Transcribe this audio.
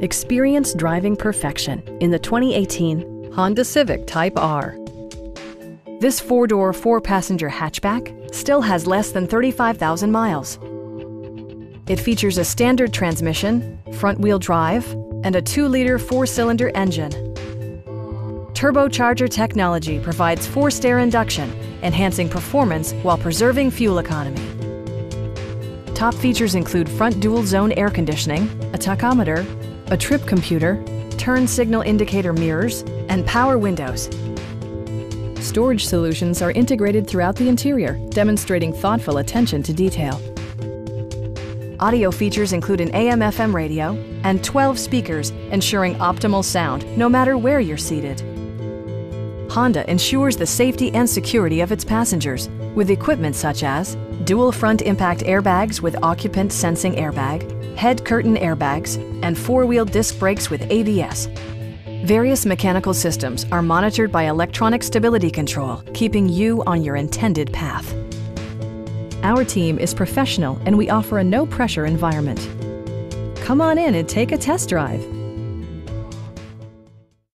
Experience driving perfection in the 2018 Honda Civic Type R. This four-door, four-passenger hatchback still has less than 35,000 miles. It features a standard transmission, front-wheel drive, and a 2-liter four-cylinder engine. Turbocharger technology provides forced-air induction, enhancing performance while preserving fuel economy. Top features include front dual-zone air conditioning, a tachometer, a trip computer, turn signal indicator mirrors, and power windows. Storage solutions are integrated throughout the interior, demonstrating thoughtful attention to detail. Audio features include an AM/FM radio and 12 speakers, ensuring optimal sound no matter where you're seated. Honda ensures the safety and security of its passengers with equipment such as dual front impact airbags with occupant sensing airbag, head curtain airbags, and four-wheel disc brakes with ABS. Various mechanical systems are monitored by electronic stability control, keeping you on your intended path. Our team is professional and we offer a no-pressure environment. Come on in and take a test drive.